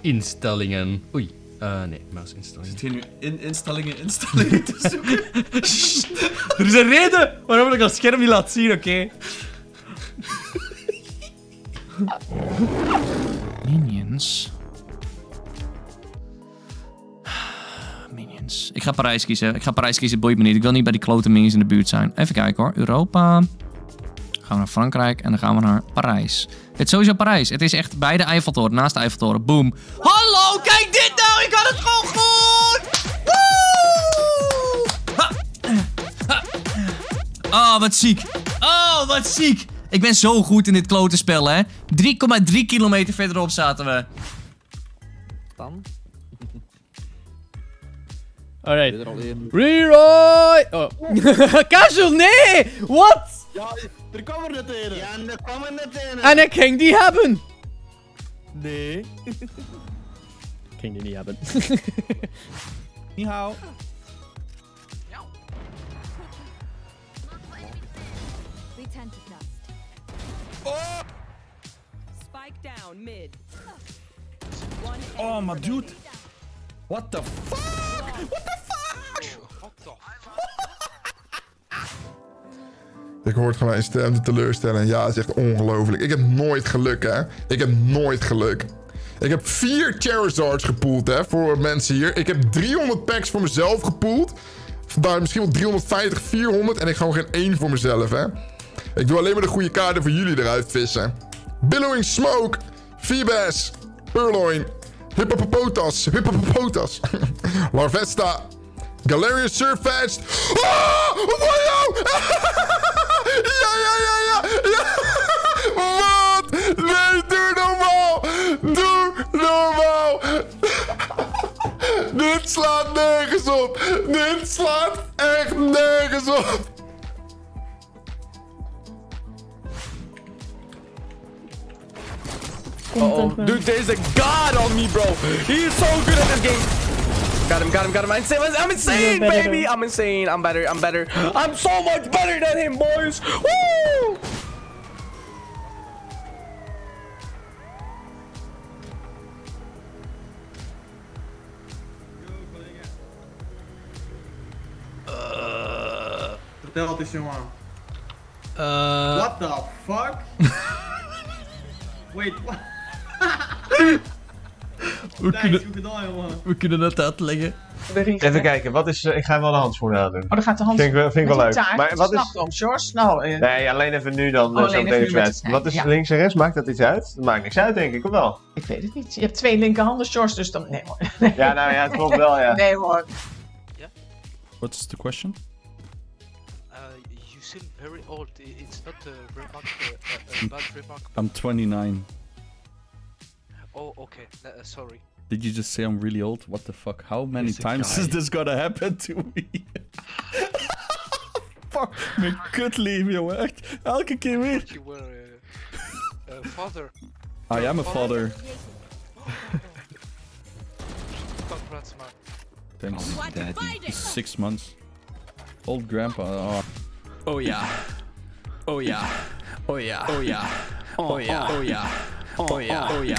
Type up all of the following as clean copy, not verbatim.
Instellingen. Oei. Nee, muisinstellingen. Zit je nu in instellingen te zoeken? Er is een reden waarom ik dat scherm niet laat zien, oké? Minions. Minions. Ik ga Parijs kiezen. Ik ga Parijs kiezen, boeit me niet. Ik wil niet bij die klote minions in de buurt zijn. Even kijken hoor. Europa. Dan gaan we naar Frankrijk en dan gaan we naar Parijs. Het is sowieso Parijs. Het is echt bij de Eiffeltoren, naast de Eiffeltoren. Boom. Hallo, kijk dit nou! Ik had het gewoon goed! Woe! Ha. Ha. Oh, wat ziek. Oh, wat ziek. Ik ben zo goed in dit klote spel, hè. 3,3 kilometer verderop zaten we. Dan? Alright. Leeroy! Oh. Casual, nee! Wat? Ja, er kwam er net een. Ja, er kwam er net een. En ik ging die hebben. Nee. Ik ging die niet hebben. Ni hao. Oh! Spike down mid. Oh, my dude. What the fuck? What the fuck? Ik hoor het gewoon mijn stem te teleurstellen. Ja, het is echt ongelooflijk. Ik heb nooit geluk, hè. Ik heb nooit geluk. Ik heb 4 Charizards gepoeld, hè, voor mensen hier. Ik heb 300 packs voor mezelf gepoeld. Misschien wel 350, 400. En ik gewoon geen één voor mezelf, hè. Ik doe alleen maar de goede kaarten voor jullie eruit vissen. Billowing Smoke. Feebas. Urloin. Hippapapotas. Hippapapotas. Larvesta. Galarian Surfetched. Oh, wow! Ja. Wat? Nee, doe normaal. Doe normaal. Dit slaat nergens op. Dit slaat echt nergens op. Uh-oh. Dude, there's a god on me, bro. He is so good at this game. Got him. I'm insane, baby. I'm insane. I'm better. I'm so much better than him, boys. Woo! Vertel het jongen. What the fuck? Wait, what? We kunnen het uitleggen. Even kijken, wat is... ik ga wel de handschoenen aan doen. Oh, dan gaat de handschoenen. Vind ik wel leuk. Taart, maar wat is... Om, George. Nou, nee, alleen even nu dan. Oh, zo meteen. Wat is links en rechts? Maakt dat iets uit? Dat maakt niks uit, denk ik, of wel? Ik weet het niet. Je hebt 2 linkerhanden, George, dus dan... Nee, hoor. Nee. Ja, nou ja, het klopt wel, ja. Nee, hoor. What is the question? You seem very old. It's not a remark, a bad remark. I'm 29. Oh, okay. Sorry. Did you just say I'm really old? What the fuck? How many times is this gonna happen to me? Fuck me, kutlief, jongen. Echt, elke keer weer. You were a father. I am a father. Congrats, man. Thanks, daddy. 6 months. Old grandpa. Oh yeah. Oh yeah. Oh yeah. Oh yeah. Oh yeah. Oh yeah. Oh ja, oh ja,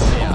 oh ja.